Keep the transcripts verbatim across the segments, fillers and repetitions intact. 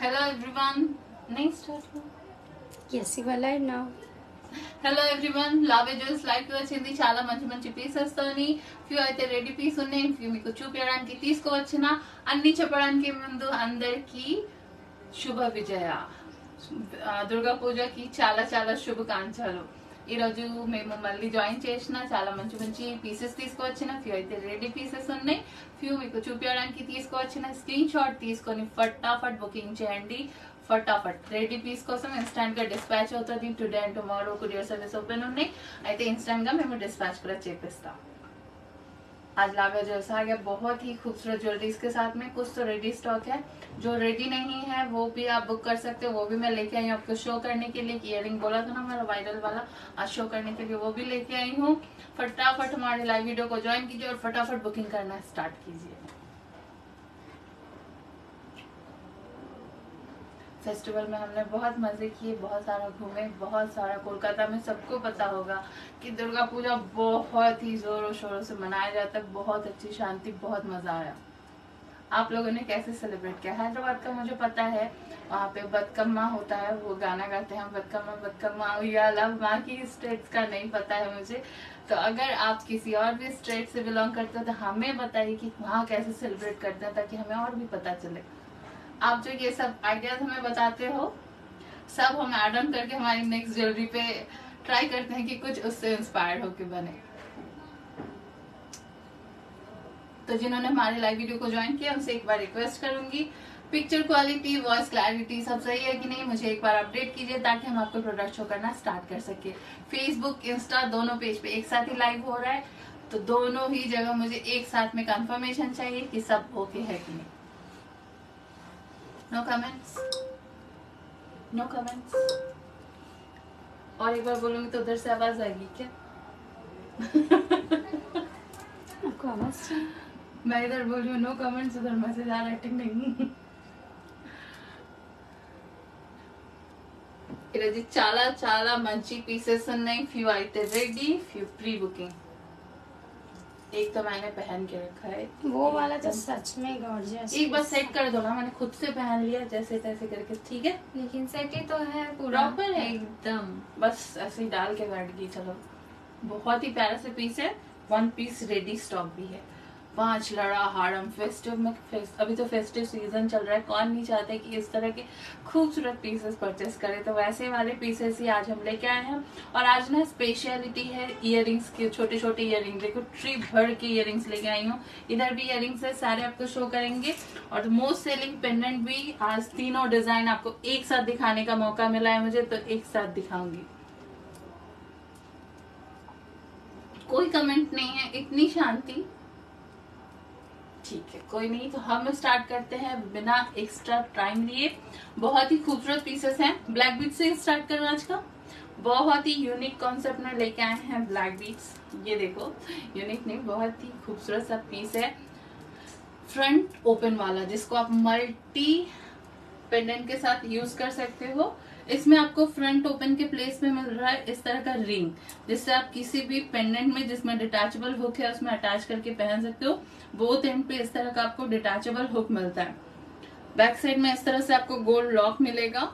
Hello everyone. नहीं start हुआ. Yes, you are live now. Hello everyone. Lavya Jewels live viewers indi chaala manchi manchi pieces toni few aithe ready piece unnayi few meeku chupiyadaniki teeskovachina anni cheppadaniki mundu andarki shubha vijaya durga pooja ki chaala chaala shubhakanchalu. ee roju memu malli join chesina chaala manchi manchi pieces teeskovachina few aithe ready pieces unnayi few meeku chupiyadaniki teeskovachina screenshot teeskoni फटाफट booking cheyandi. फटाफट ready piece कोसम instant का dispatch होता today and tomorrow courier service open उन्नाई instant का मैं dispatch चेपिस्ता. आज लाव्या jewels आ गया बहुत ही खूबसूरत ज्वेलरीज के साथ में. कुछ तो रेडी स्टॉक है, जो रेडी नहीं है वो भी आप बुक कर सकते हो. वो भी मैं लेके आई हूँ आपको शो करने के लिए. इयररिंग बोला था ना मेरा वायरल वाला, आज शो करने के लिए वो भी लेके आई हूँ. फटाफट हमारे लाइव वीडियो को ज्वाइन कीजिए और फटाफट बुकिंग करना स्टार्ट कीजिए. फेस्टिवल में हमने बहुत मजे किए, बहुत सारा घूमे, बहुत सारा कोलकाता में सबको पता होगा कि दुर्गा पूजा बहुत ही जोरों शोरों से मनाया जाता है. बहुत अच्छी शांति, बहुत मजा आया. आप लोगों ने कैसे सेलिब्रेट किया? हैदराबाद का मुझे पता है, वहाँ पे बदकम्मा होता है, वो गाना गाते हैं बदकम्मा बदकम्मा या लव. बाकी स्टेट्स का नहीं पता है मुझे, तो अगर आप किसी और भी स्टेट से बिलोंग करते हो तो हमें बताइए कि वहाँ कैसे सेलिब्रेट करते हैं, ताकि हमें और भी पता चले. आप जो ये सब आइडियाज हमें बताते हो, सब हम ऐड ऑन करके हमारी नेक्स्ट ज्वेलरी पे ट्राई करते हैं कि कुछ उससे इंस्पायर्ड होके बने. तो जिन्होंने हमारे लाइव वीडियो को ज्वाइन किया, उनसे एक बार रिक्वेस्ट करूंगी, पिक्चर क्वालिटी, वॉइस क्लैरिटी सब सही है कि नहीं मुझे एक बार अपडेट कीजिए, ताकि हम आपको प्रोडक्ट शो करना स्टार्ट कर सके. फेसबुक, इंस्टा दोनों पेज पे एक साथ ही लाइव हो रहा है, तो दोनों ही जगह मुझे एक साथ में कंफर्मेशन चाहिए कि सब ओके है कि नहीं. No comments, no comments. और एक बार बोलूंगी तो उधर से आवाज आएगी क्या? आपको आवाज? मैं इधर बोल रही हूँ नो कमेंट्स, उधर मैसेज आ रहा है टिक नहीं. इलाजी चाला चाला मंची पीसेस नहीं. फ्यू आई थे रेडी, फ्यू प्री बुकिंग. एक तो मैंने पहन के रखा है वो वाला जो सच में गॉर्जियस. एक बस सेट कर दो ना, मैंने खुद से पहन लिया जैसे तैसे करके. ठीक है, लेकिन सेट ही तो है पूरा एकदम. बस ऐसे ही डाल के बैठ गई. चलो, बहुत ही प्यारा से पीस है. वन पीस रेडी स्टॉक भी है. पांच लड़ा हारम फेस्टिव में फेस, अभी तो फेस्टिव सीजन चल रहा है, कौन नहीं चाहता कि इस तरह के खूबसूरत पीसेस परचेस करें. तो वैसे वाले पीसेस ही आज हम लेके आए हैं. और आज ना स्पेशलिटी है इयररिंग्स की. छोटे छोटे इयररिंग्स देखो, ट्री भर के इयररिंग्स लेके आई हूँ. इधर भी इयररिंग्स है, सारे आपको शो करेंगे. और मोस्ट सेलिंग पेंडेंट भी आज तीनों डिजाइन आपको एक साथ दिखाने का मौका मिला है मुझे, तो एक साथ दिखाऊंगी. कोई कमेंट नहीं है, इतनी शांति. ठीक है, कोई नहीं, तो हम स्टार्ट करते हैं बिना एक्स्ट्रा टाइम लिए. बहुत ही खूबसूरत पीसेस हैं. ब्लैक बीट्स से स्टार्ट कर रहे हैं आज का. बहुत ही यूनिक कॉन्सेप्ट में लेके आए हैं ब्लैक बीट्स. ये देखो, यूनिक नहीं, बहुत ही खूबसूरत सा पीस है. फ्रंट ओपन वाला, जिसको आप मल्टी पेंडेंट के साथ यूज कर सकते हो. इसमें आपको फ्रंट ओपन के प्लेस में मिल रहा है इस तरह का रिंग, जिससे आप किसी भी पेंडेंट में जिसमें डिटैचेबल हुक है उसमें अटैच करके पहन सकते हो. बोथ एंड पे इस तरह का आपको डिटैचेबल हुक मिलता है. बैक साइड में इस तरह से आपको गोल्ड लॉक मिलेगा.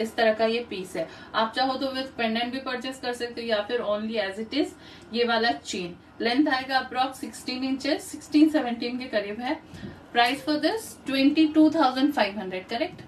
इस तरह का ये पीस है. आप चाहो तो विद पेंडेंट भी परचेस कर सकते हो, या फिर ओनली एज इट इज. ये वाला चेन लेंथ आएगा approx sixteen inches, sixteen seventeen के करीब है. Price for this twenty two thousand five hundred correct.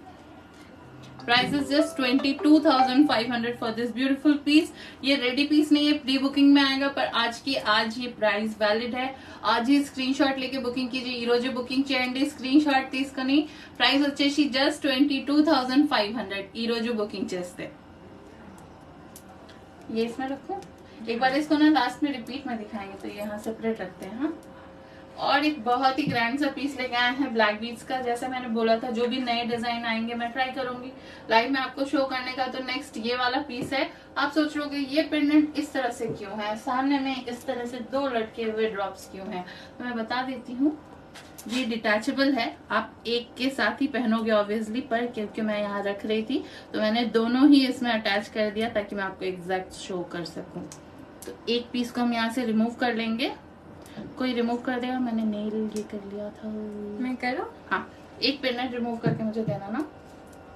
Price is just twenty two thousand five hundred for this beautiful piece. ये ready piece नहीं है, pre booking में आएगा, पर आज की आज ये प्राइस वैलिड है. आज ही स्क्रीनशॉट लेके बुकिंग कीजिए. ई रोजे बुकिंग చేయండి స్క్రీన్ షాట్ తీసుకొని ప్రైస్ వచ్చేసి just twenty two thousand five hundred. ఈ రోజు బుకింగ్ చేస్తే ये इसमें रखो. एक बार इसको ना लास्ट में रिपीट में दिखाएंगे, तो यहाँ सेपरेट रखते हैं. हाँ, और एक बहुत ही ग्रैंड सा पीस लेके आए हैं ब्लैक बीट्स का. जैसे मैंने बोला था, जो भी नए डिजाइन आएंगे मैं ट्राई करूंगी लाइव में आपको शो करने का. तो नेक्स्ट ये वाला पीस है. आप सोच रहे हो ये पेंडेंट इस तरह से क्यों है, सामने में इस तरह से दो लटके हुए ड्रॉप्स क्यों हैं, तो मैं बता देती हूँ. ये डिटैचेबल है, आप एक के साथ ही पहनोगे ऑब्वियसली, पर क्योंकि मैं यहाँ रख रही थी तो मैंने दोनों ही इसमें अटैच कर दिया, ताकि मैं आपको एग्जैक्ट शो कर सकूँ. तो एक पीस को हम यहाँ से रिमूव कर लेंगे. कोई रिमूव कर देगा? मैंने नेल ये कर लिया था. मैं करूं? हाँ, एक पेंडेंट रिमूव करके मुझे देना ना.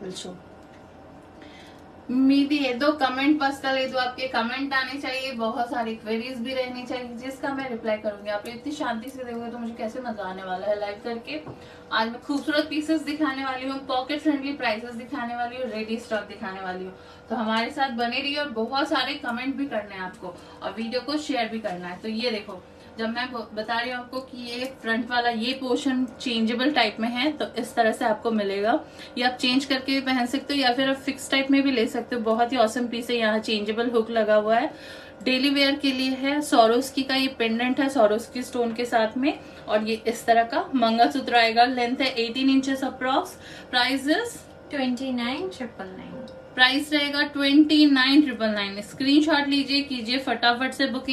also. उम्मीद है दो कमेंट बसकर दो आपके कमेंट आने चाहिए, बहुत सारी क्वेरीज भी रहनी चाहिए जिसका मैं रिप्लाई करूंगी। आप इतनी शांति से देखोगे तो मुझे कैसे मजा आने वाला है लाइव करके। आज मैं खूबसूरत पीसेस दिखाने वाली हूँ, पॉकेट फ्रेंडली प्राइसेस दिखाने वाली हूँ, रेडी स्टॉक दिखाने वाली हूँ, तो हमारे साथ बने रहिए। और बहुत सारे कमेंट भी करने हैं आपको और वीडियो को शेयर भी करना है। तो ये देखो, जब मैं बता रही हूँ आपको कि ये फ्रंट वाला ये पोर्शन चेंजेबल टाइप में है, तो इस तरह से आपको मिलेगा। ये आप चेंज करके भी पहन सकते हो या फिर आप फिक्स टाइप में भी ले सकते हो। बहुत ही ऑसम पीस है, यहाँ चेंजेबल हुक लगा हुआ है, डेली वेयर के लिए है। सोरोस्की का ये पेंडेंट है, सोरोस्की स्टोन के साथ में, और ये इस तरह का मंगलसूत्र आएगा। लेंथ है eighteen inches approx. Price is twenty nine triple nine. Price रहेगा twenty nine triple nine. Screen shot लीजिए, कीजिए फटाफट से बुकिंग।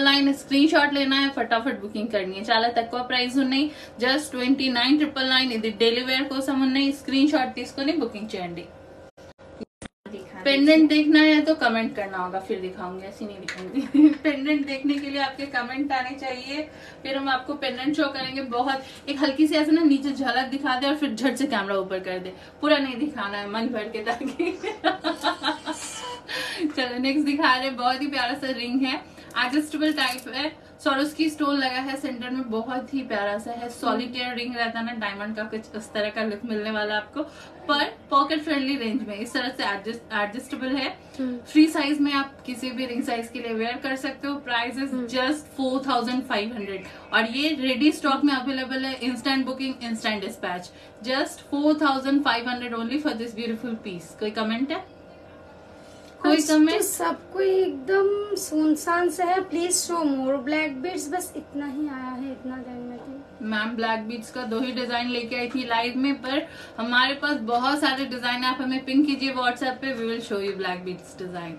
लाइन स्क्रीनशॉट लेना है, फटाफट बुकिंग करनी है। चाला तक प्राइस उन्नाई just twenty nine triple nine. इधर डेली वेयर कोसम उन्नाई। स्क्रीनशॉट तीसुकोनी बुकिंग चेयंडी। पेंडेंट देखना है तो कमेंट करना होगा, फिर दिखाऊंगी, ऐसी नहीं दिखाऊंगी। पेंडेंट देखने के लिए आपके कमेंट आने चाहिए, फिर हम आपको पेंडेंट शो करेंगे। बहुत एक हल्की सी ऐसे ना नीचे झलक दिखा दे और फिर झट से कैमरा ऊपर कर दे, पूरा नहीं दिखाना है मन भर के, ताकि चलो नेक्स्ट दिखा रहे। बहुत ही प्यारा सा रिंग है, एडजस्टेबल टाइप है, सोरोस्की स्टोन लगा है सेंटर में, बहुत ही प्यारा सा है। सॉलिटेयर रिंग रहता है ना डायमंड का, कुछ इस तरह का लुक मिलने वाला आपको, पर पॉकेट फ्रेंडली रेंज में इस तरह से एडजस्टेबल है। फ्री साइज में आप किसी भी रिंग साइज के लिए वेयर कर सकते हो। Price is just four thousand five hundred, और ये रेडी स्टॉक में अवेलेबल है। Instant booking, instant dispatch. Just four thousand five hundred only for this beautiful piece. कोई कमेंट है? कोई कमेंट? तो सबको एकदम सुनसान से है। Please show more black beads, बस इतना ही आया है। इतना टाइम में मैम ब्लैक बीड्स का दो ही डिजाइन लेके आई थी लाइव में, पर हमारे पास बहुत सारे डिजाइन। आप हमें पिंग कीजिए व्हाट्सएप पे, we will show you black beads design.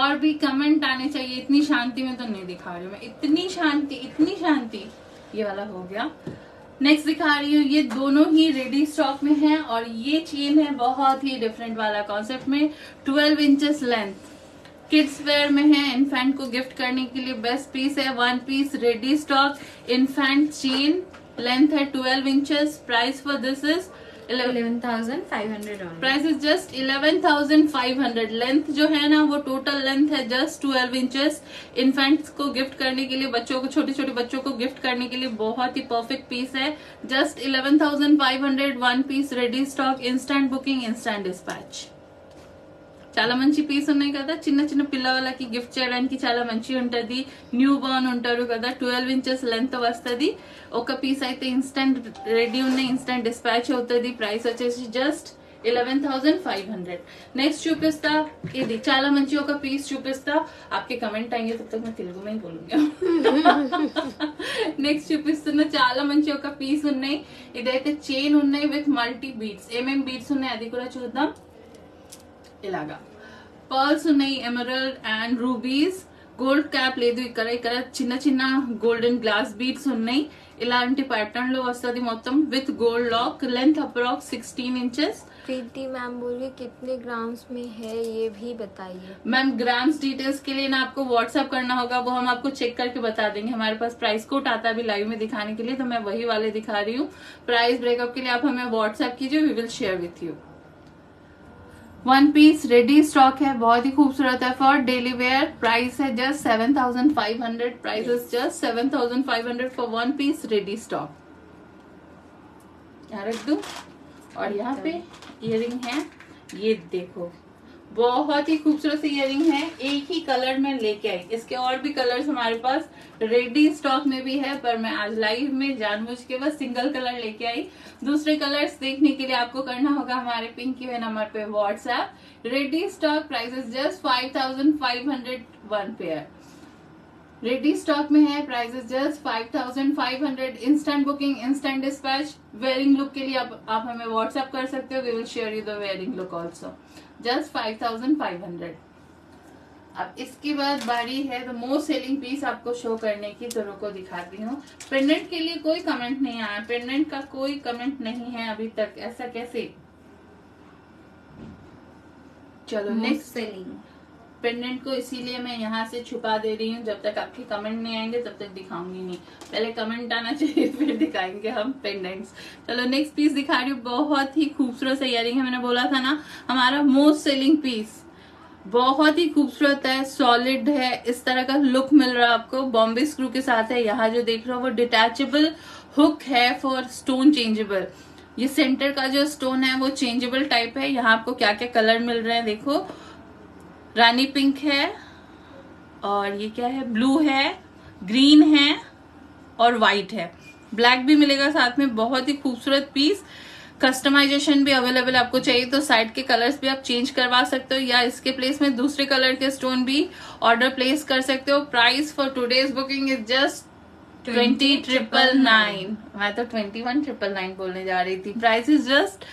और भी कमेंट आने चाहिए। इतनी शांति में तो नहीं दिखा रही मैं, इतनी शांति इतनी शांति ये वाला हो गया। नेक्स्ट दिखा रही हूँ, ये दोनों ही रेडी स्टॉक में है, और ये चेन है बहुत ही डिफरेंट वाला कॉन्सेप्ट में, twelve inches length, kids wear में है। इन्फेंट को गिफ्ट करने के लिए बेस्ट पीस है। One piece ready stock infant chain, length है twelve inches. Price for this is eleven thousand five hundred. Price is just eleven thousand five hundred. Length जो है ना वो टोटल लेंथ है जस्ट ट्वेल्व इंचेस। इन्फेंट्स को gift करने के लिए, बच्चों को, छोटे छोटे बच्चों को गिफ्ट करने के लिए बहुत ही परफेक्ट पीस है। Just eleven thousand five hundred. One piece ready stock, instant booking, instant dispatch. చాలా మంచి పీస్ ఉన్నాయి కదా, చిన్న చిన్న పిల్లవాళ్ళకి గిఫ్ట్ చేయడానికి చాలా మంచి ఉంటది। న్యూ బర్న్ ఉంటారు కదా, ట్వెల్వ్ ఇంచెస్ లెంత్ వస్తది। ఒక పీస్ అయితే ఇన్స్టెంట్ రెడీ ఉన్న ఇన్స్టెంట్ డిస్పాచ్ అవుతది। ప్రైస్ వచ్చేసి just eleven thousand five hundred. Next చూపిస్తా, ఇది చాలా మంచి ఒక పీస్ చూపిస్తా, आपके కమెంట్ आएंगे तब तक मैं తెలుగు में ही बोलूंगी। నెక్స్ట్ చూపిస్తున్నా, చాలా మంచి ఒక పీస్ ఉన్నాయి। ఇదైతే చైన్ ఉన్నాయి విత్ మల్టీ బీడ్స్, ఏమేం బీడ్స్ ఉన్నాయి అది కూడా చూద్దాం। ఇలాగా పర్ల్స్ ఉన్నాయి, emerald and rubies, gold cap లేదు ఇక్కడ, ఇక్కడ చిన్న చిన్న గోల్డెన్ గ్లాస్ బీడ్స్ ఉన్నాయి। ఇలాంటి ప్యాటర్న్ లో వస్తుంది మొత్తం with gold lock. Length approx sixteen inches. Preeti ma'am बोलिए कितने ग्राम्स में है ये भी बताइए। मैम ग्राम्स डिटेल्स के लिए ना आपको व्हाट्सएप करना होगा, वो हम आपको चेक करके बता देंगे। हमारे पास प्राइस कोट आता है भी लाइव में दिखाने के लिए, तो मैं वही वाले दिखा रही हूँ। प्राइस ब्रेकअप के लिए आप हमें व्हाट्सएप कीजिए, we will share with you. One piece ready stock है, बहुत ही खूबसूरत है फॉर डेली वेयर। प्राइस है just seven thousand five hundred. Price is just seven thousand five hundred for one piece ready stock. यहाँ रख दू। और यहाँ पे इयररिंग है, ये देखो बहुत ही खूबसूरत सी इयररिंग है। एक ही कलर में लेके आई, इसके और भी कलर्स हमारे पास रेडी स्टॉक में भी है, पर मैं आज लाइव में जानबूझ के बस सिंगल कलर लेके आई। दूसरे कलर्स देखने के लिए आपको करना होगा हमारे पिंकी वे नंबर पे WhatsApp. Ready stock price is just five thousand five hundred one pair ready stock में है। Price is just five thousand five hundred. Instant booking, instant dispatch. Wearing look के लिए आप, आप हमें व्हाट्सएप कर सकते हो, we will share you the wearing look also. Just five thousand five hundred. अब इसके बाद बारी है द मोस्ट सेलिंग पीस आपको शो करने की, तो रुको दिखाती हूँ। पेंडेंट के लिए कोई कमेंट नहीं आया, पेंडेंट का कोई कमेंट नहीं है अभी तक, ऐसा कैसे? चलो नेक्स्ट सेलिंग पेंडेंट को इसीलिए मैं यहाँ से छुपा दे रही हूँ, जब तक आपके कमेंट नहीं आएंगे तब तक दिखाऊंगी नहीं, पहले कमेंट आना चाहिए फिर दिखाएंगे हम पेंडेंट्स। चलो नेक्स्ट पीस दिखा रही हूँ, बहुत ही खूबसूरत सा इयररिंग है, मैंने बोला था ना हमारा मोस्ट सेलिंग पीस, बहुत ही खूबसूरत है, सॉलिड है, इस तरह का लुक मिल रहा है आपको, बॉम्बे स्क्रू के साथ है। यहाँ जो देख रहे हो वो डिटैचेबल हुक है फॉर स्टोन चेंजेबल, ये सेंटर का जो स्टोन है वो चेंजेबल टाइप है। यहाँ आपको क्या क्या कलर मिल रहे हैं देखो, रानी पिंक है और ये क्या है, ब्लू है, ग्रीन है और वाइट है, ब्लैक भी मिलेगा साथ में। बहुत ही खूबसूरत पीस, कस्टमाइजेशन भी अवेलेबल आपको चाहिए तो साइड के कलर्स भी आप चेंज करवा सकते हो या इसके प्लेस में दूसरे कलर के स्टोन भी ऑर्डर प्लेस कर सकते हो। Price for today's booking is just twenty triple nine, मैं तो ट्वेंटी वन ट्रिपल नाइन बोलने जा रही थी। Price is just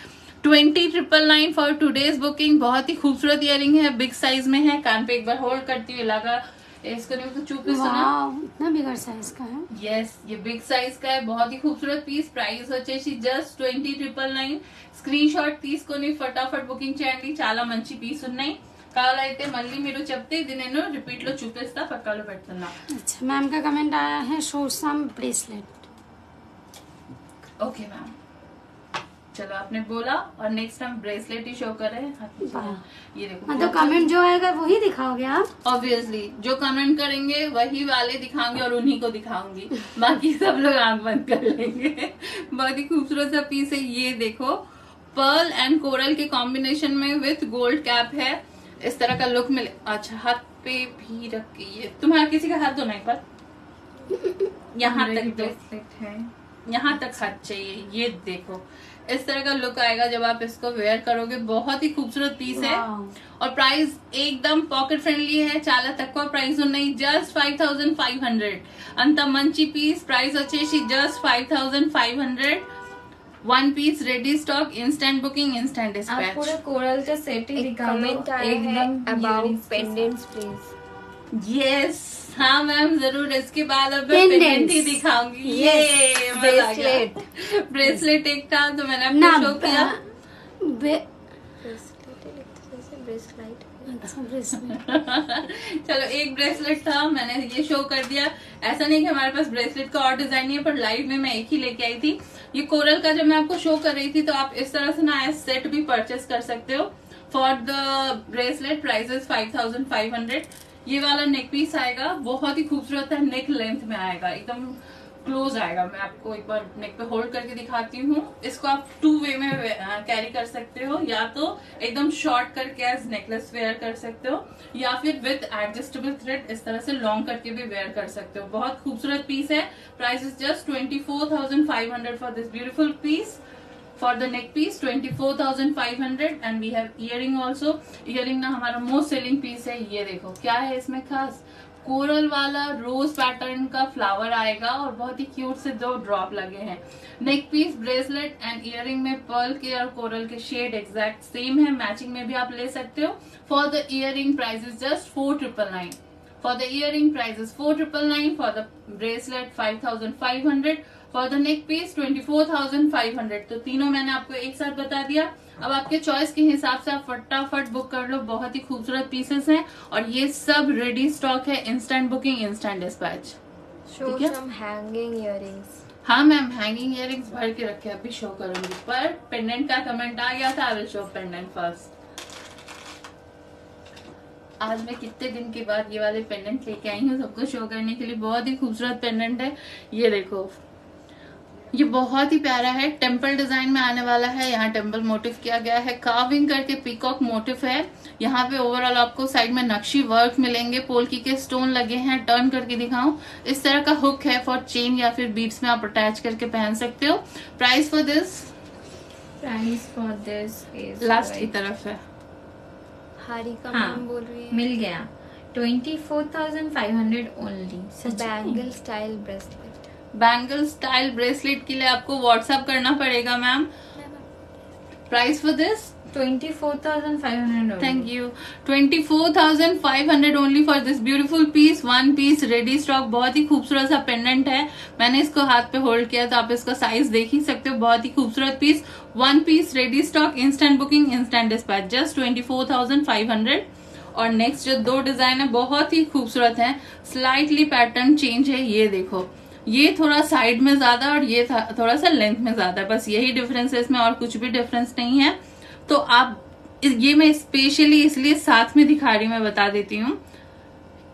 twenty triple nine for today's booking. बहुत ही खूबसूरत इयररिंग है, बिग साइज में है, कान पे एक बार होल्ड करती हुई लगा इसको नहीं तो चुप ही सुना, इतना बिगर साइज का है। यस yes, ये बिग साइज का है, बहुत ही खूबसूरत पीस। प्राइस వచ్చేసి just twenty triple nine. Screen shot తీసుకొని फटाफट బుకింగ్ చేయండి, చాలా మంచి పీస్ ఉన్నాయి। కావాలైతే మళ్ళీ మీరు చెప్తే ఇది నేను రిపీట్ లో చూపిస్తా, పక్కలో పెడుతున్నా। अच्छा मैम का कमेंट आया है show some bracelet, okay ma'am, चलो आपने बोला और नेक्स्ट टाइम ब्रेसलेट ही शो कर रहे हैं। ये देखो तो कमेंट जो आएगा वही दिखाओगे आप, ऑब्वियसली जो कमेंट करेंगे वही वाले दिखाऊंगी और उन्हीं को दिखाऊंगी, बाकी सब लोग आंख बंद कर लेंगे। बहुत ही खूबसूरत सा पीस है, ये देखो पर्ल एंड कोरल के कॉम्बिनेशन में विथ गोल्ड कैप है, इस तरह का लुक मिले। अच्छा हाथ पे भी रख के, ये तुम्हारा किसी का हाथ धोना एक बार, यहाँ तक ब्रेसलेट है, यहाँ तक हाथ चाहिए। ये देखो इस तरह का लुक आएगा जब आप इसको वेयर करोगे। बहुत ही खूबसूरत पीस है और प्राइस एकदम पॉकेट फ्रेंडली है, चाला तक्वा प्राइस नहीं, just five thousand five hundred. अंत मंची पीस, प्राइस अच्छे just five thousand five hundred. One piece ready stock, instant booking, instant dispatch. पूरा कोरल का सेट ही दिखाओ। यस हाँ मैम जरूर, इसके बाद अब मैं पेंडेंट ही दिखाऊंगी। ये ब्रेसलेट ब्रेसलेट एक था तो मैंने आपको शो किया, ब्रेसलेट चलो एक ब्रेसलेट था मैंने ये शो कर दिया। ऐसा नहीं कि हमारे पास ब्रेसलेट का और डिजाइन नहीं है, पर लाइव में मैं एक ही लेके आई थी। ये कोरल का जब मैं आपको शो कर रही थी तो आप इस तरह से ना एज सेट भी परचेस कर सकते हो। For the bracelet prices five thousand five hundred. ये वाला नेक पीस आएगा, बहुत ही खूबसूरत है, नेक लेंथ में आएगा, एकदम क्लोज आएगा। मैं आपको एक बार नेक पे होल्ड करके दिखाती हूँ। इसको आप टू वे में कैरी कर सकते हो, या तो एकदम शॉर्ट करके एज नेकलेस वेयर कर सकते हो या फिर विद एडजस्टेबल थ्रेड इस तरह से लॉन्ग करके भी वेयर कर सकते हो। बहुत खूबसूरत पीस है, price is just twenty four thousand five hundred for this beautiful piece. For the neck piece twenty four thousand five hundred and we have earring also। Earring ना हमारा most selling piece है। ये देखो क्या है इसमें खास, कोरल वाला रोज पैटर्न का फ्लावर आएगा और बहुत ही क्यूट से दो ड्रॉप लगे हैं। Neck piece, bracelet and earring में पर्ल के और कोरल के शेड एग्जैक्ट सेम है, मैचिंग में भी आप ले सकते हो। For the earring price is just four triple nine. For the earring price is four triple nine. For the bracelet five thousand five hundred. For the neck piece twenty four thousand five hundred. तो तीनों मैंने आपको एक साथ बता दिया, अब आपके चॉइस के हिसाब से आप फटाफट बुक कर लो। बहुत ही खूबसूरत पीसेस हैं और ये सब रेडी स्टॉक है, instant booking, instant dispatch. Show some hanging earrings. हाँ मैम हैंगिंग इयररिंग्स भर के रखे, अभी शो करूंगी, पर पेंडेंट का कमेंट आ गया था, I will show pendant first. आज मैं कितने दिन के बाद ये वाले पेंडेंट लेके आई हूँ सबको शो करने के लिए। बहुत ही खूबसूरत पेंडेंट है, ये देखो ये बहुत ही प्यारा है, टेम्पल डिजाइन में आने वाला है। यहाँ टेम्पल मोटिव किया गया है, कार्विंग करके पीकॉक मोटिव है। यहाँ पे ओवरऑल आपको साइड में नक्शी वर्क मिलेंगे, पोलकी के स्टोन लगे हैं। टर्न करके दिखाऊं, इस तरह का हुक है फॉर चेन या फिर बीड्स में आप अटैच करके पहन सकते हो। Price for this price for this is last की तरफ है। हारिका मैम बोल रही है मिल गया twenty four thousand five hundred only. Bangle style bracelet, bangle style bracelet के लिए आपको व्हाट्सएप करना पड़ेगा ma'am. Price for this twenty four thousand five hundred. Thank you. Twenty four thousand five hundred only for this beautiful piece. One piece ready stock, बहुत ही खूबसूरत सा pendant है। मैंने इसको हाथ पे होल्ड किया तो आप इसका साइज देख ही सकते हो। बहुत ही खूबसूरत piece, one piece ready stock, instant booking, instant dispatch, just twenty four thousand five hundred. और नेक्स्ट जो दो डिजाइन है बहुत ही खूबसूरत है, स्लाइटली पैटर्न चेंज है। ये देखो, ये थोड़ा साइड में ज्यादा और ये थोड़ा सा लेंथ में ज्यादा, बस यही डिफरेंस है इसमें, और कुछ भी डिफरेंस नहीं है। तो आप ये मैं स्पेशली इसलिए साथ में दिखा रही हूँ, मैं बता देती हूँ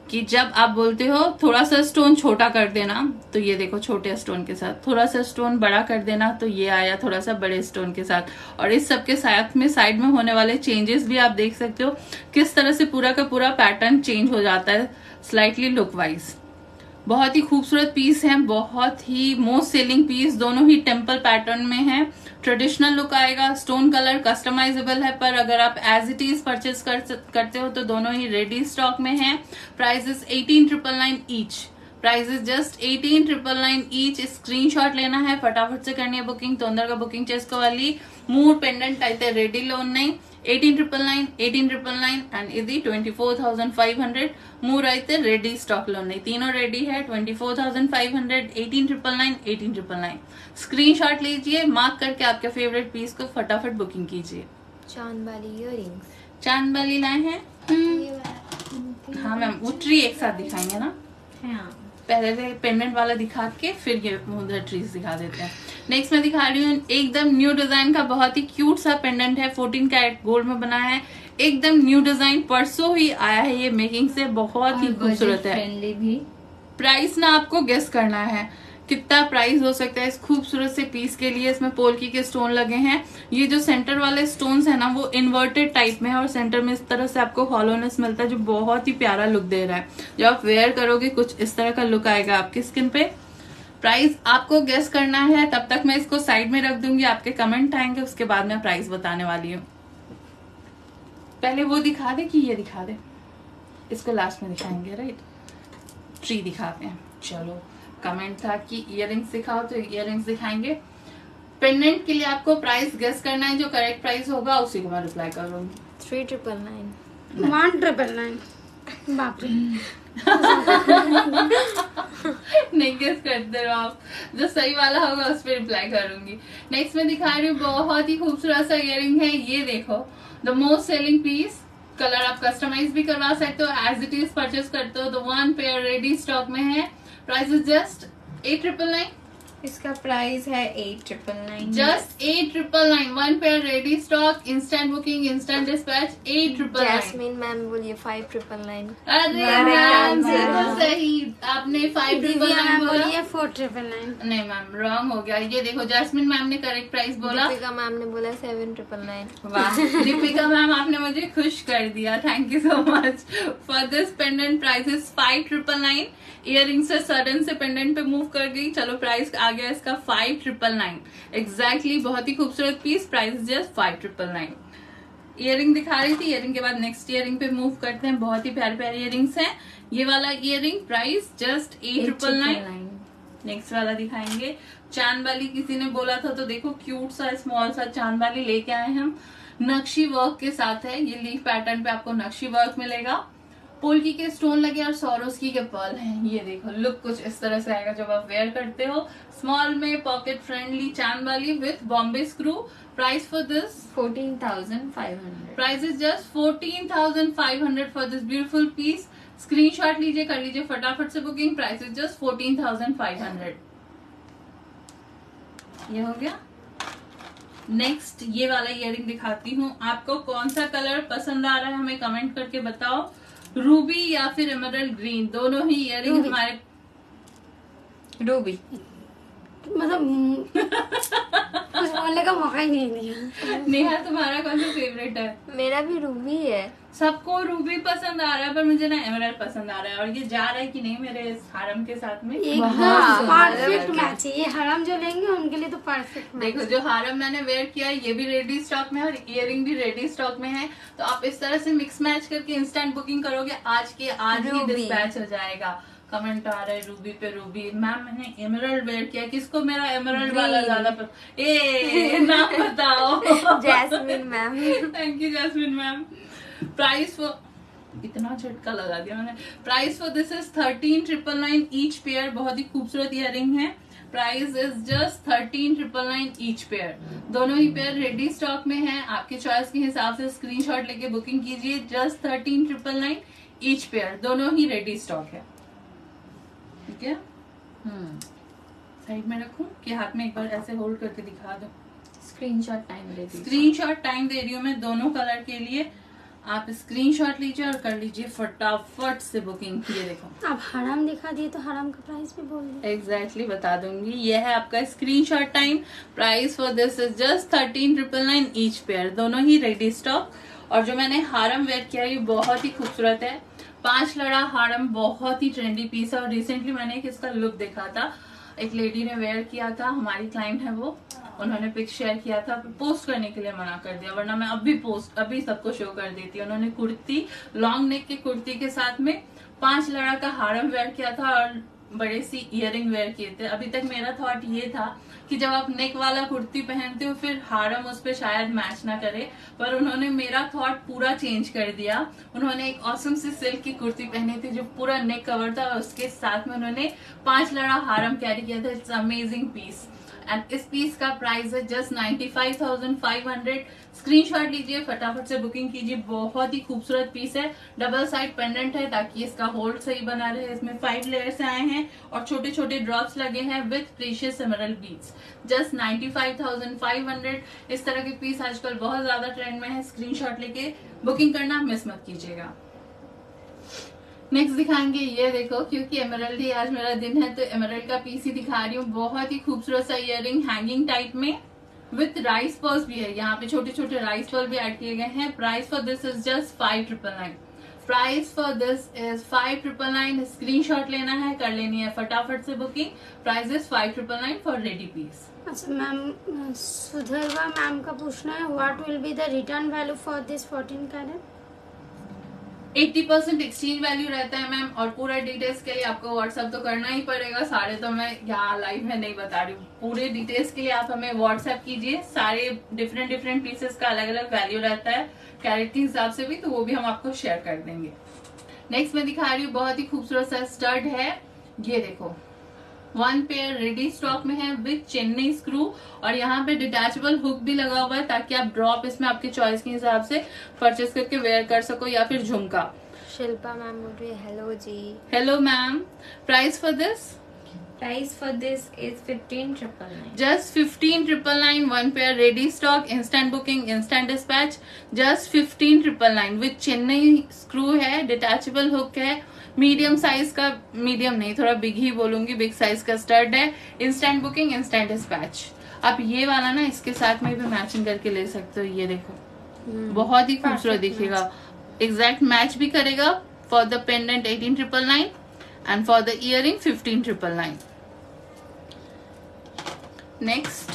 कि जब आप बोलते हो थोड़ा सा स्टोन छोटा कर देना, तो ये देखो छोटे स्टोन के साथ, थोड़ा सा स्टोन बड़ा कर देना, तो ये आया थोड़ा सा बड़े स्टोन के साथ। और इस सब के साथ में साइड में होने वाले चेंजेस भी आप देख सकते हो, किस तरह से पूरा का पूरा पैटर्न चेंज हो जाता है स्लाइटली लुक वाइज। बहुत ही खूबसूरत पीस है, बहुत ही मोस्ट सेलिंग पीस, दोनों ही टेम्पल पैटर्न में है। ट्रेडिशनल लुक आएगा, स्टोन कलर कस्टमाइजेबल है, पर अगर आप एज इट इज परचेज करते हो तो दोनों ही रेडी स्टॉक में है। Prices eighteen triple nine each, prices just eighteen triple nine each. Screenshot लेना है, फटाफट से करनी है बुकिंग, तोंदर का बुकिंग చేసుకోవాలి। మూడు పెండెంట్ అయితే రెడీలో ఉన్నాయి, eighteen triple nine eighteen triple nine and इधी twenty four thousand five hundred मूर आते रेडी स्टॉक लो नहीं, तीनों रेडी है। Twenty four thousand five hundred eighteen triple nine eighteen triple nine screen shot लीजिए, मार्क करके आपके फेवरेट पीस को फटाफट बुकिंग कीजिए। चांद वाली इयररिंग्स, चांद वाली लाए हैं। हाँ मैम, वो ट्री एक साथ दिखाएंगे ना। हाँ, पहले पेंडेंट वाला दिखा के फिर ये मुद्रा ट्रीज दिखा देते हैं। नेक्स्ट मैं दिखा रही हूँ एकदम न्यू डिजाइन का, बहुत ही क्यूट सा पेंडेंट है, फोर्टीन कैरेट गोल्ड में बना है, एकदम न्यू डिजाइन, परसों ही आया है ये मेकिंग से, बहुत ही खूबसूरत है। प्राइस ना आपको गेस करना है कितना प्राइस हो सकता है इस खूबसूरत से पीस के लिए। इसमें पोलकी के स्टोन लगे हैं, ये जो सेंटर वाले स्टोन्स है ना वो इन्वर्टेड टाइप में है, और सेंटर में इस तरह से आपको हॉलोनेस मिलता है, जो बहुत ही प्यारा लुक दे रहा है। जब आप वेयर करोगे कुछ इस तरह का लुक आएगा आपकी स्किन पे। प्राइस आपको गेस करना है, तब तक मैं इसको साइड में रख दूंगी, आपके कमेंट आएंगे उसके बाद मैं प्राइस बताने वाली हूँ। पहले वो दिखा दे कि ये दिखा दे, इसको लास्ट में दिखाएंगे, राइट? ट्री दिखाते हैं। चलो, कमेंट था कि इयररिंग्स दिखाओ तो इयररिंग्स दिखाएंगे। पेंडेंट के लिए आपको प्राइस गेस करना है, जो करेक्ट प्राइस होगा उसी को मैं रिप्लाई करूंगी। Three triple nine one triple nine बाप रे नहीं गेस करते रहो आप, जो सही वाला होगा उस पर रिप्लाई करूंगी। नेक्स्ट मैं दिखा रही हूँ बहुत ही खूबसूरत सा इयररिंग है, ये देखो the most selling piece. Colour आप कस्टमाइज भी करवा सकते हो, एज इट इज परचेज करते हो तो वन पेयर रेडी स्टॉक में है। Price is just at triple nine, इसका प्राइस है at triple nine, just at triple nine, one pair ready stock, instant booking, instant dispatch, at triple nine. Jasmine ma'am बोलिए five triple nine. अरे ma'am बिल्कुल सही, आपने five triple nine बोलिए, four triple nine. नहीं ma'am, wrong हो गया। ये देखो जैस्मीन मैम ने करेक्ट प्राइस बोला, दीपिका मैम ने बोला सेवन ट्रिपल नाइन। वाह दीपिका मैम, आपने मुझे खुश कर दिया, thank you so much for this pendant. Price is five triple nine. Earring से सडन से पेंडेंट पे मूव कर गई। चलो प्राइस आ गया इसका फाइव ट्रिपल नाइन, एग्जैक्टली, बहुत ही खूबसूरत piece. Price just five triple nine. Earring दिखा रही थी, इयररिंग के बाद नेक्स्ट इयररिंग पे मूव करते हैं। बहुत ही प्यारे प्यारे इयररिंग्स हैं। ये वाला earring price just at triple nine. Next वाला दिखाएंगे, चांद वाली किसी ने बोला था, तो देखो क्यूट सा स्मॉल सा चांद वाली लेके आए हम, नक्शी वर्क के साथ है। ये लीफ पैटर्न पे आपको नक्शी वर्क मिलेगा, पोलकी के स्टोन लगे और सोरोस्की के पर्ल हैं। ये देखो लुक कुछ इस तरह से आएगा जब आप वेयर करते हो, स्मॉल में, पॉकेट फ्रेंडली, चांद वाली with Bombay screw. Price for this fourteen thousand five hundred, price is just fourteen thousand five hundred for this beautiful piece. Screenshot लीजिए, कर लीजिए फटाफट से booking. Price is just fourteen thousand five hundred. ये हो गया। नेक्स्ट ये वाला इयररिंग दिखाती हूँ आपको, कौन सा कलर पसंद आ रहा है हमें कमेंट करके बताओ, रूबी या फिर एमरल्ड ग्रीन। दोनों ही इयररिंग हमारे रूबी, मतलब कुछ बोलने का मौका ही नहीं दिया। नेहा तुम्हारा कौन सा फेवरेट है? मेरा भी रूबी है। सबको रूबी पसंद आ रहा है, पर मुझे ना एमरल्ड पसंद आ रहा है, और ये जा रहा है कि नहीं मेरे हरम के साथ में। परफेक्ट मैच है ये, हरम जो लेंगे उनके लिए तो परफेक्ट। देखो जो हरम मैंने वेयर किया है ये भी रेडी स्टॉक में, और इयररिंग भी रेडी स्टॉक में है। तो आप इस तरह से मिक्स मैच करके इंस्टेंट बुकिंग करोगे, आज के आज ही डिस्पैच हो जाएगा। कमेंट आ रहा है रूबी पे, रूबी मैम मैंने एमरल्ड वेयर किया, किसको मेरा एमरल्ड वाला ज्यादा पसंद? ए नाम बताओ। Jasmine ma'am, thank you Jasmine ma'am. Price for, इतना झटका लगा दिया मैंने। Price for this is thirteen triple nine each pair. बहुत ही खूबसूरत इयररिंग है, price is just thirteen triple nine each pair. दोनों ही पेयर रेडी स्टॉक में है, आपके चॉइस के हिसाब से स्क्रीनशॉट लेके बुकिंग कीजिए। Just thirteen triple nine each pair, दोनों ही रेडी स्टॉक है। ठीक है, साइड में रखूं कि हाथ में एक बार ऐसे होल्ड करके दिखा दो। स्क्रीनशॉट टाइम दे दीजिए, स्क्रीनशॉट टाइम दे रही हूँ मैं। दोनों कलर के लिए आप स्क्रीनशॉट लीजिए और कर लीजिए फटाफट से बुकिंग। ये देखो, आप हराम दिखा दिए तो हराम का प्राइस भी बोल दो। एग्जैक्टली बता दूंगी। ये है आपका screenshot time. Price for this is just thirteen triple nine each pair, दोनों ही रेडी स्टॉक। और जो मैंने हारम वेयर किया है ये बहुत ही खूबसूरत है। पांच लड़ा हारम बहुत ही ट्रेंडी पीस है और रिसेंटली मैंने एक इसका लुक देखा था, एक लेडी ने वेयर किया था, हमारी क्लाइंट है वो, उन्होंने पिक शेयर किया था, पोस्ट करने के लिए मना कर दिया, वरना मैं अभी पोस्ट अभी सबको शो कर देती। उन्होंने कुर्ती, लॉन्ग नेक की कुर्ती के साथ में पांच लड़ा का हारम वेयर किया था और बड़े सी इयररिंग वेयर किए थे। अभी तक मेरा थॉट ये था कि जब आप नेक वाला कुर्ती पहनते हो फिर हारम उस पर शायद मैच ना करे, पर उन्होंने मेरा थॉट पूरा चेंज कर दिया। उन्होंने एक ऑसम सी सिल्क की कुर्ती पहनी थी जो पूरा नेक कवर था और उसके साथ में उन्होंने पांच लड़ा हारम कैरी किया था। इट्स अमेजिंग पीस एंड इस पीस का प्राइस है just ninety five thousand five hundred. Screenshot लीजिए, फटाफट से बुकिंग कीजिए। बहुत ही खूबसूरत पीस है, डबल साइड पेंडेंट है ताकि इसका होल्ड सही बना रहे। इसमें फाइव लेयर्स आए हैं और छोटे छोटे ड्रॉप्स लगे हैं with precious emerald beads. Just ninety five thousand five hundred. इस तरह के पीस आजकल बहुत ज्यादा ट्रेंड में है, स्क्रीनशॉट लेके बुकिंग करना मिस मत कीजिएगा। नेक्स्ट दिखाएंगे, ये देखो, क्योंकि एमरल्ड ही आज मेरा दिन है तो एमरल्ड का पीस ही दिखा रही हूँ। बहुत ही खूबसूरत सा इयररिंग हैंगिंग टाइप में विथ राइस पर्ल्स भी है, यहाँ पे छोटे छोटे राइस पर्ल भी ऐड किए गए हैं। Price for this is just five triple nine. Price for this is five triple nine. Screen shot लेना है, कर लेनी है फटाफट से booking. Price is five triple nine for ready piece. अच्छा मैम, सुधरवा मैम का पूछना है, what will be the return value for this fourteen carat? Eighty percent exchange value रहता है मैम, और पूरा डिटेल्स के लिए आपको व्हाट्सएप तो करना ही पड़ेगा। सारे तो मैं यहाँ लाइव में नहीं बता रही हूँ, पूरे डिटेल्स के लिए आप हमें व्हाट्सएप कीजिए। सारे डिफरेंट डिफरेंट पीसेस का अलग अलग वैल्यू रहता है कैरेट के हिसाब से भी, तो वो भी हम आपको शेयर कर देंगे। नेक्स्ट मैं दिखा रही हूँ, बहुत ही खूबसूरत सा स्टड है। ये देखो, वन पेयर रेडी स्टॉक में है विद चेन्नई स्क्रू और यहाँ पे डिटैचेबल हुक भी लगा हुआ है ताकि आप ड्रॉप इसमें आपके चॉइस के हिसाब से परचेस करके वेयर कर सको या फिर झुमका। शिल्पा मैम बोल रही है, hello ji. Hello ma'am, price for this? Price for this is fifteen triple nine. Just fifteen triple nine. One pair ready stock, instant booking, instant dispatch. Just fifteen triple nine with Chennai screw है, detachable hook है, medium size का, medium नहीं थोड़ा big ही बोलूंगी, big size का stud है, instant booking, instant dispatch. आप ये वाला ना इसके साथ में भी मैचिंग करके ले सकते हो। ये देखो, बहुत ही खूबसूरत दिखेगा, एग्जैक्ट मैच भी करेगा। For the pendant eighteen triple nine and for the earring fifteen triple nine. Next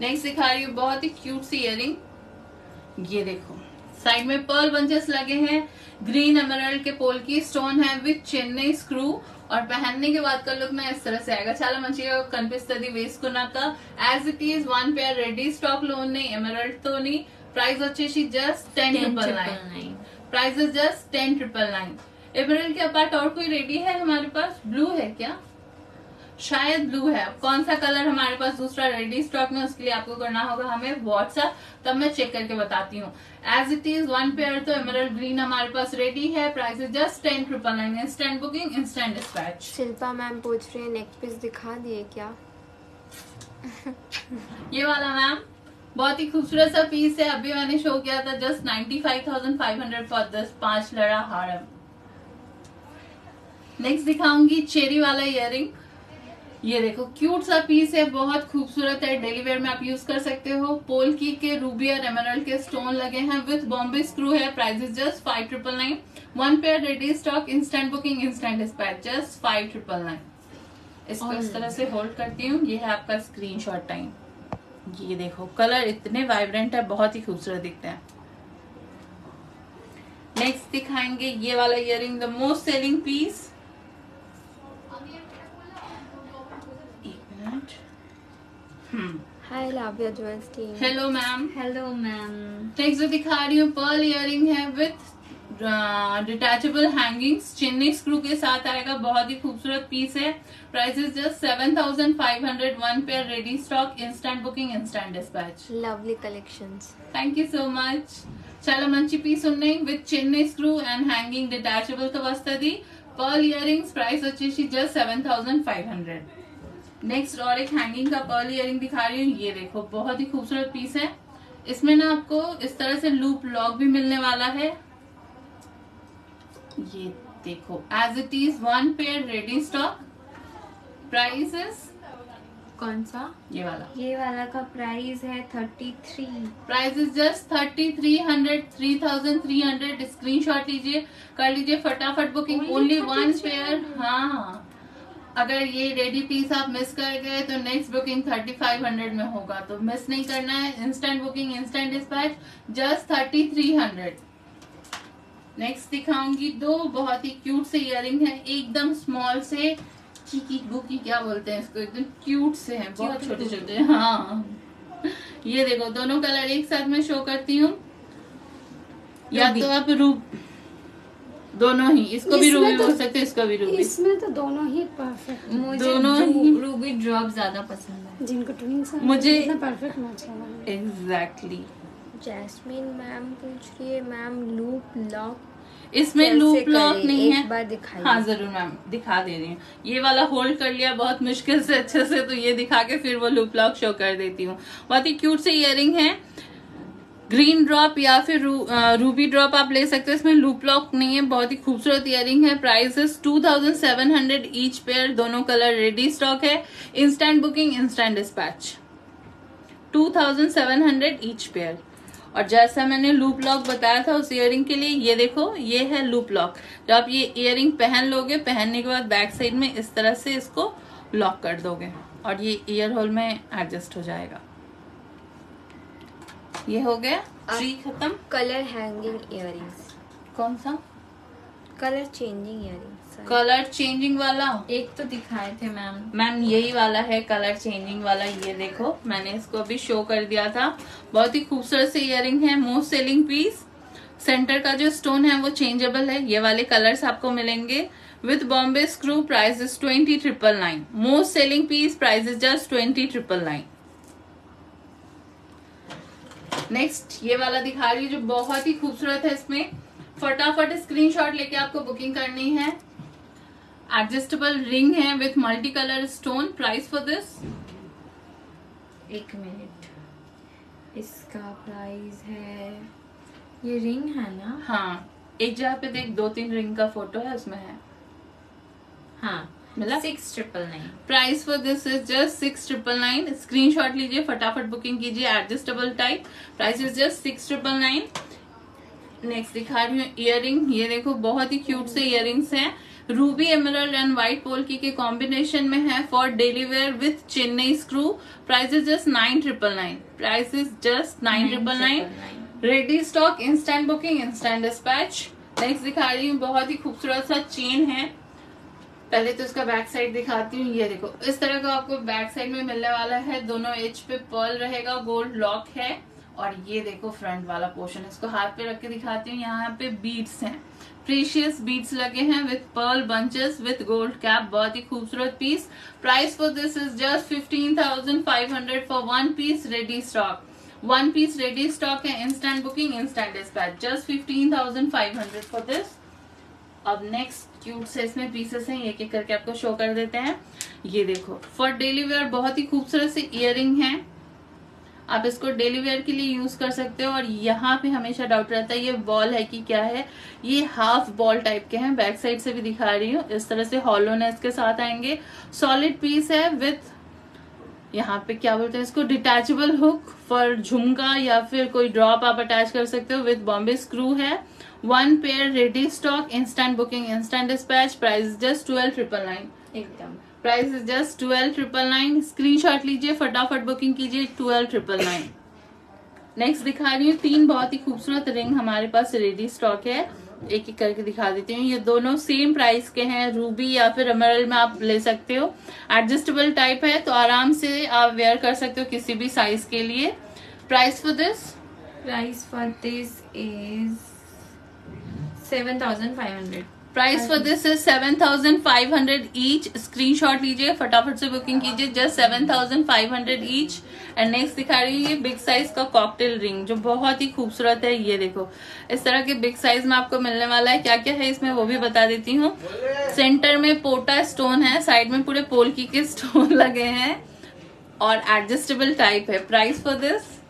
next दिखा रही हूँ, बहुत ही क्यूट सी इयररिंग। ये देखो, साइड में पर्ल बंचेस लगे हैं, ग्रीन एमरल्ड के पोल की स्टोन है विद चेन्नई स्क्रू और पहनने के बाद का लुक में इस तरह से आएगा। చాలా మంచిగా కనిపిస్తుంది వేసుకున్నాక। As it is one pair ready stock లోనే ఎమరల్డ్ తోని। ప్రైస్ వచ్చేసి just ten triple nine. Price is just ten triple nine. Emerald के अपार्ट और कोई रेडी है हमारे पास? ब्लू है क्या? शायद ब्लू है। कौन सा कलर हमारे पास दूसरा रेडी स्टॉक में, उसके लिए आपको करना होगा हमें व्हाट्सएप, तब मैं चेक करके बताती हूँ। As it is one pair तो एमरल्ड ग्रीन हमारे पास रेडी है। Price is just ten triple nine. Instant booking, instant dispatch. Shilpa ma'am पूछ रही है, नेक पीस दिखा दिए क्या? ये वाला मैम बहुत ही खूबसूरत सा पीस है, अभी मैंने शो किया था। Just ninety five thousand five hundred for दस पांच लड़ा हारम। नेक्स्ट दिखाऊंगी चेरी वाला इयररिंग। ये देखो, क्यूट सा पीस है, बहुत खूबसूरत है, डेली वेयर में आप यूज कर सकते हो। पोल की के रूबी और एमरल्ड के स्टोन लगे हैं विथ बॉम्बे स्क्रू है। Price is just five triple nine. One pair ready stock, instant booking, instant dispatch. Just five triple nine. इसको इस तरह से होल्ड करती हूँ। ये है आपका स्क्रीनशॉट टाइम। ये देखो, कलर इतने वाइब्रेंट है, बहुत ही खूबसूरत दिखते हैं। नेक्स्ट दिखाएंगे ये वाला earring, the most selling piece. Hi Lavya jewels team. Hello ma'am. Hello ma'am. Next जो दिखा रही हूँ पर्ल इयररिंग है with detachable hangings Chennai screw के साथ आएगा। बहुत ही खूबसूरत पीस है। Price is just seven thousand five hundred one pair, ready stock, instant booking, instant dispatch. Lovely collections, thank you so much. चलो मंची पीस उन्ने with Chennai screw and hanging detachable तो वस्तदी पर्ल इयरिंग्स। प्राइस अच्छी सी just seven thousand five hundred. Next और एक hanging का पर्ल इयरिंग दिखा रही हूँ। ये देखो बहुत ही खूबसूरत पीस है। इसमें ना आपको इस तरह से लूप लॉक भी मिलने वाला है। ये देखो as it is one pair, ready stock. Price is कौन सा? ये वाला ये वाला का प्राइस है thirty three. Price is just thirty three hundred, three thousand three hundred. Screenshot लीजिए, कर लीजिए फटाफट बुकिंग। Only one pair. हाँ, अगर ये रेडी पीस आप मिस कर गए तो next booking thirty five hundred में होगा, तो मिस नहीं करना है। Instant booking, instant dispatch, just thirty three hundred. Next दिखाऊंगी दो बहुत ही क्यूट से इयररिंग है, एकदम स्मॉल से चीकी बुकी क्या बोलते हैं इसको, एकदम क्यूट से है, बहुत छोटे छोटे। हाँ ये देखो दोनों कलर एक साथ में शो करती हूँ, या तो आप रूप दोनों ही, इसको भी रूबी बोल सकते हैं, इसको भी रूबी। इसमें तो दोनों ही परफेक्ट। मुझे दोनों ही रूबी ड्रॉप ज्यादा पसंद है, जिनको ट्विंग्स मुझे इतना परफेक्ट मैच लगा। एग्जैक्टली। जैस्मिन मैम पूछ रही है, मैम लूप लॉक, इसमें लूप लॉक नहीं है। एक बार दिखाइए। हाँ जरूर मैम, दिखा दे रही हूँ। ये वाला होल्ड कर लिया बहुत मुश्किल से अच्छे से, तो ये दिखा के फिर वो लूप लॉक शो कर देती हूँ। बहुत ही क्यूट से इयररिंग है। ग्रीन ड्रॉप या फिर रू, आ, रूबी ड्रॉप आप ले सकते हैं, इसमें लूप लॉक नहीं है। बहुत ही खूबसूरत इयररिंग है। Prices two thousand seven hundred each pair, दोनों कलर रेडी स्टॉक है। Instant booking, instant dispatch, two thousand seven hundred each pair. और जैसा मैंने लूप लॉक बताया था उस इयररिंग के लिए, ये देखो ये है लूप लॉक। जब आप ये इयररिंग पहन लोगे, पहनने के बाद बैक साइड में इस तरह से इसको लॉक कर दोगे और ये ईयर होल में एडजस्ट हो जाएगा। ये हो गया जी खत्म। कलर हैंगिंग इयररिंग्स, कौन सा colour changing earrings? Colour changing वाला एक तो दिखाए थे मैम। मैम यही वाला है कलर चेंजिंग वाला। ये देखो मैंने इसको अभी शो कर दिया था। बहुत ही खूबसूरत से इयररिंग है, मोस्ट सेलिंग पीस। सेंटर का जो स्टोन है वो चेंजेबल है। ये वाले कलर्स आपको मिलेंगे with Bombay screw. Price is twenty triple nine. Most selling piece. Price is just twenty triple nine. Next ये वाला दिखा रही हूँ जो बहुत ही खूबसूरत है। इसमें फटाफट स्क्रीनशॉट लेके आपको बुकिंग करनी है। एडजस्टेबल रिंग है with multi colour stone. Price for this, एक मिनट, इसका प्राइस है, ये रिंग है ना? हाँ, एक जगह पे देख दो तीन रिंग का फोटो है उसमें है। हाँ मतलब six triple nine. Price for this is just six triple nine. Screen shot लीजिए, फटाफट बुकिंग कीजिए। Adjustable type, price is just six triple nine. Next दिखा रही हूँ इयररिंग। ये देखो बहुत ही क्यूट से इयररिंग्स हैं। Ruby emerald and white polki के कॉम्बिनेशन में है for daily wear with Chennai screw. Price is just nine triple nine. Price is just nine triple nine. Ready stock, instant booking, instant dispatch. Next दिखा रही हूँ बहुत ही खूबसूरत सा चेन है। पहले तो इसका बैक साइड दिखाती हूँ। ये देखो इस तरह का आपको बैक साइड में मिलने वाला है। दोनों एज पे पर्ल रहेगा, गोल्ड लॉक है। और ये देखो फ्रंट वाला पोर्शन, इसको हाथ पे रख के दिखाती हूँ। यहाँ पे बीड्स हैं, प्रीशियस बीड्स लगे हैं with pearl bunches with gold cap. बहुत ही खूबसूरत piece. Price for this is just fifteen thousand five hundred for one piece, ready stock. One piece ready stock है। Instant booking, instant dispatch, just fifteen thousand five hundred for this. अब next cute से इसमें pieces हैं, एक एक करके आपको show कर देते हैं। ये देखो फॉर डेली वेयर, बहुत ही खूबसूरत से इयररिंग है। आप इसको डेली वेयर के लिए यूज कर सकते हो। और यहाँ पे हमेशा डाउट रहता है ये बॉल है कि क्या है। ये हाफ बॉल टाइप के हैं। बैक साइड से भी दिखा रही हूँ। इस तरह से हॉलोनेस के साथ आएंगे। सॉलिड पीस है विथ यहाँ पे क्या बोलते हैं इसको, डिटैचेबल हुक फॉर झुमका या फिर कोई ड्रॉप आप अटैच कर सकते हो। विथ बॉम्बे स्क्रू है। One pair, ready stock, instant booking, instant dispatch. Price just twelve triple nine. एकदम price is just twelve triple nine. Screen shot लीजिए, फटाफट बुकिंग कीजिए। Twelve triple nine. नेक्स्ट दिखा रही हूँ तीन बहुत ही खूबसूरत रिंग हमारे पास रेडी स्टॉक है। एक एक करके दिखा देती हूँ। ये दोनों सेम प्राइस के हैं। रूबी या फिर एमरल्ड में आप ले सकते हो। एडजस्टेबल टाइप है तो आराम से आप वेयर कर सकते हो किसी भी साइज के लिए। Price for this price for this is seven thousand five hundred. Price for this is seven thousand five hundred each. Screenshot लीजिए, फटाफट से बुकिंग कीजिए, just seven thousand five hundred each. And next दिखा रही है big size का cocktail ring जो बहुत ही खूबसूरत है। ये देखो, इस तरह के बिग साइज में आपको मिलने वाला है। क्या क्या है इसमें वो भी बता देती हूँ। सेंटर में पोटा स्टोन है, साइड में पूरे पोल की के स्टोन लगे हैं और एडजस्टेबल टाइप है। Price for this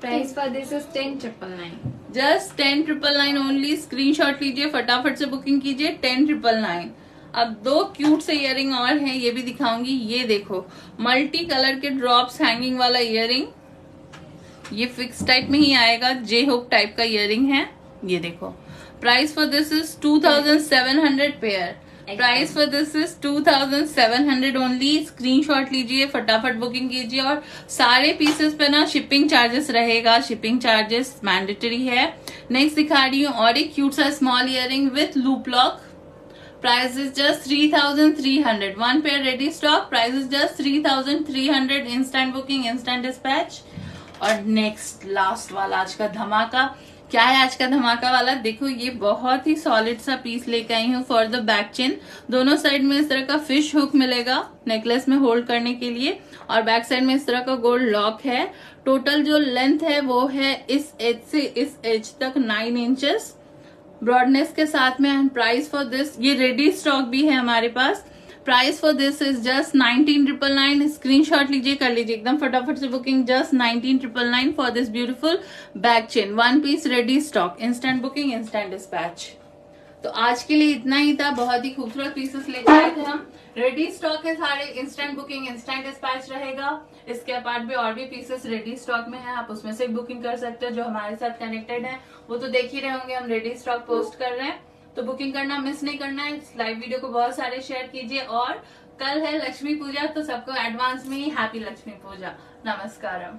price for this is ten triple nine, just ten triple nine only. Screenshot लीजिए, फटाफट से बुकिंग कीजिए, टेन ट्रिपल नाइन। अब दो क्यूट से इयररिंग और हैं, ये भी दिखाऊंगी। ये देखो, मल्टी कलर के ड्रॉप्स हैंगिंग वाला इयररिंग, ये फिक्स टाइप में ही आएगा, जे होप टाइप का इयररिंग है। ये देखो, price for this is two thousand seven hundred. Pair price for this is two thousand seven hundred only. Screenshot लीजिए, फटाफट बुकिंग कीजिए। और सारे पीसेस पे ना शिपिंग चार्जेस रहेगा, शिपिंग चार्जेस मैंडेटरी है। नेक्स्ट दिखा रही हूँ और एक क्यूट सा small earring with loop lock. Price is just three thousand three hundred. One pair ready stock. Price is just three thousand three hundred. Instant booking, instant dispatch. और next last वाला आज का धमाका, क्या है आज का धमाका वाला? देखो, ये बहुत ही सॉलिड सा पीस लेके आई हूँ फॉर द बैक चेन। दोनों साइड में इस तरह का फिश हुक मिलेगा नेकलेस में होल्ड करने के लिए, और बैक साइड में इस तरह का गोल्ड लॉक है। टोटल जो लेंथ है वो है इस एज से इस एज तक नाइन इंचेस, ब्रॉडनेस के साथ में। एंड प्राइस फॉर दिस, ये रेडी स्टॉक भी है हमारे पास। Price for this is just nineteen triple nine. Screen shot लीजिए, कर लीजिए एकदम फटाफट से booking. Just nineteen triple nine for this beautiful back chain, one piece, ready stock, instant booking, instant dispatch. तो आज के लिए इतना ही था। बहुत ही खूबसूरत पीसेस लेके आए थे हम। रेडी स्टॉक है सारे, इंस्टेंट बुकिंग, इंस्टेंट डिस्पैच रहेगा। इसके अपार्ट भी और भी पीसेस रेडी स्टॉक में है, आप उसमें से बुकिंग कर सकते हो। जो हमारे साथ कनेक्टेड है वो तो देख ही रहे होंगे, हम रेडी स्टॉक पोस्ट कर रहे हैं, तो बुकिंग करना मिस नहीं करना है। इस लाइव वीडियो को बहुत सारे शेयर कीजिए। और कल है लक्ष्मी पूजा, तो सबको एडवांस में ही हैप्पी लक्ष्मी पूजा। नमस्कारम।